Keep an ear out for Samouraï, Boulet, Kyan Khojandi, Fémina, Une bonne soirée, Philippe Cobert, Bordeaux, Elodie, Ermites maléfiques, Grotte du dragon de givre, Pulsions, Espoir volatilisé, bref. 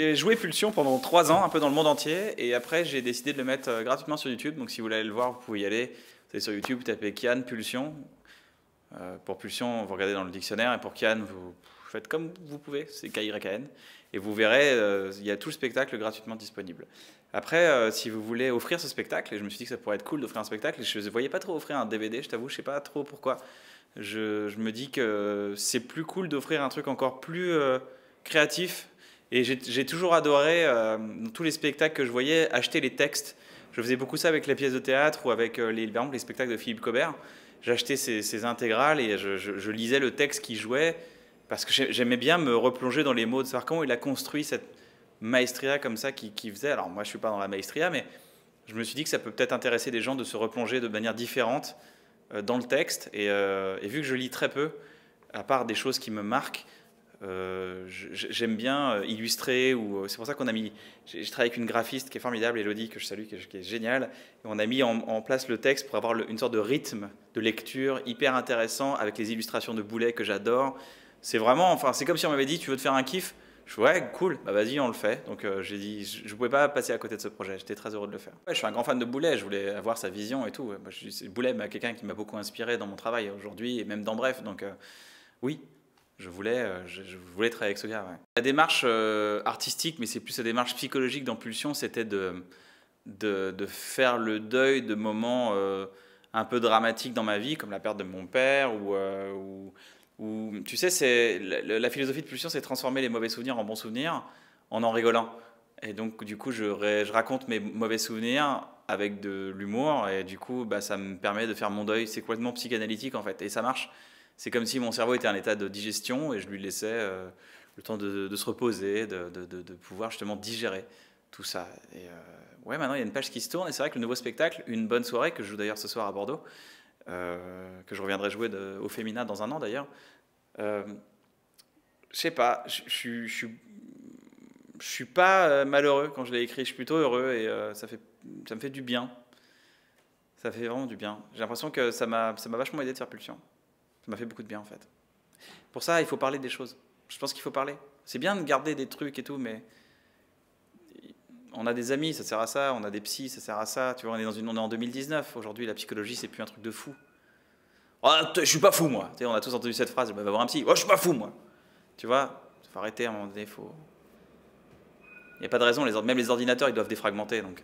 J'ai joué Pulsion pendant 3 ans, un peu dans le monde entier, et après j'ai décidé de le mettre gratuitement sur YouTube. Donc si vous voulez aller le voir, vous pouvez y aller. Vous allez sur YouTube, vous tapez Kyan Pulsion. Pour Pulsion, vous regardez dans le dictionnaire, et pour Kyan, vous faites comme vous pouvez, c'est K-Y-N. Et vous verrez, il y a tout le spectacle gratuitement disponible. Après, si vous voulez offrir ce spectacle, et je me suis dit que ça pourrait être cool d'offrir un spectacle, et je ne voyais pas trop offrir un DVD, je t'avoue, je ne sais pas trop pourquoi. Je me dis que c'est plus cool d'offrir un truc encore plus créatif. Et j'ai toujours adoré, dans tous les spectacles que je voyais, acheter les textes. Je faisais beaucoup ça avec les pièces de théâtre ou avec par exemple, les spectacles de Philippe Cobert. J'achetais ces intégrales et je lisais le texte qu'il jouait parce que j'aimais bien me replonger dans les mots, de savoir comment il a construit cette maestria comme ça qu'il faisait. Alors moi, je ne suis pas dans la maestria, mais je me suis dit que ça peut peut-être intéresser des gens de se replonger de manière différente dans le texte. Et vu que je lis très peu, à part des choses qui me marquent, j'aime bien illustrer. C'est pour ça qu'on a mis... J'ai travaillé avec une graphiste qui est formidable, Elodie, que je salue, qui est géniale. Et on a mis en place le texte pour avoir une sorte de rythme de lecture hyper intéressant avec les illustrations de Boulet que j'adore. C'est vraiment... Enfin, c'est comme si on m'avait dit, tu veux te faire un kiff? Je dis, ouais, cool, bah vas-y, on le fait. Donc j'ai dit, je ne pouvais pas passer à côté de ce projet. J'étais très heureux de le faire. Ouais, je suis un grand fan de Boulet, je voulais avoir sa vision et tout. Moi, Boulet, quelqu'un qui m'a beaucoup inspiré dans mon travail aujourd'hui et même dans Bref. Donc oui. Je voulais travailler avec ce gars. Ouais. La démarche artistique, mais c'est plus la démarche psychologique dans Pulsion, c'était de faire le deuil de moments un peu dramatiques dans ma vie, comme la perte de mon père. Tu sais, la philosophie de Pulsion, c'est transformer les mauvais souvenirs en bons souvenirs en rigolant. Et donc, du coup, je raconte mes mauvais souvenirs avec de l'humour. Et du coup, bah, ça me permet de faire mon deuil. C'est complètement psychanalytique, en fait. Et ça marche. C'est comme si mon cerveau était en état de digestion et je lui laissais le temps de se reposer, de pouvoir justement digérer tout ça. Et ouais, maintenant il y a une page qui se tourne et c'est vrai que le nouveau spectacle, Une bonne soirée, que je joue d'ailleurs ce soir à Bordeaux, que je reviendrai jouer au Fémina dans 1 an d'ailleurs, je sais pas, je suis pas malheureux quand je l'ai écrit, je suis plutôt heureux et ça me fait du bien. Ça fait vraiment du bien. J'ai l'impression que ça m'a vachement aidé de faire Pulsion. Ça m'a fait beaucoup de bien en fait. Pour ça, il faut parler des choses. Je pense qu'il faut parler. C'est bien de garder des trucs et tout, mais on a des amis, ça sert à ça. On a des psys, ça sert à ça. Tu vois, on est en 2019. Aujourd'hui, la psychologie, c'est plus un truc de fou. Oh, je suis pas fou moi. Tu sais, on a tous entendu cette phrase. Bah, va voir un psy. Oh, je suis pas fou moi. Tu vois, faut arrêter à un moment donné. Faut. Il n'y a pas de raison. Même les ordinateurs, ils doivent défragmenter. Donc.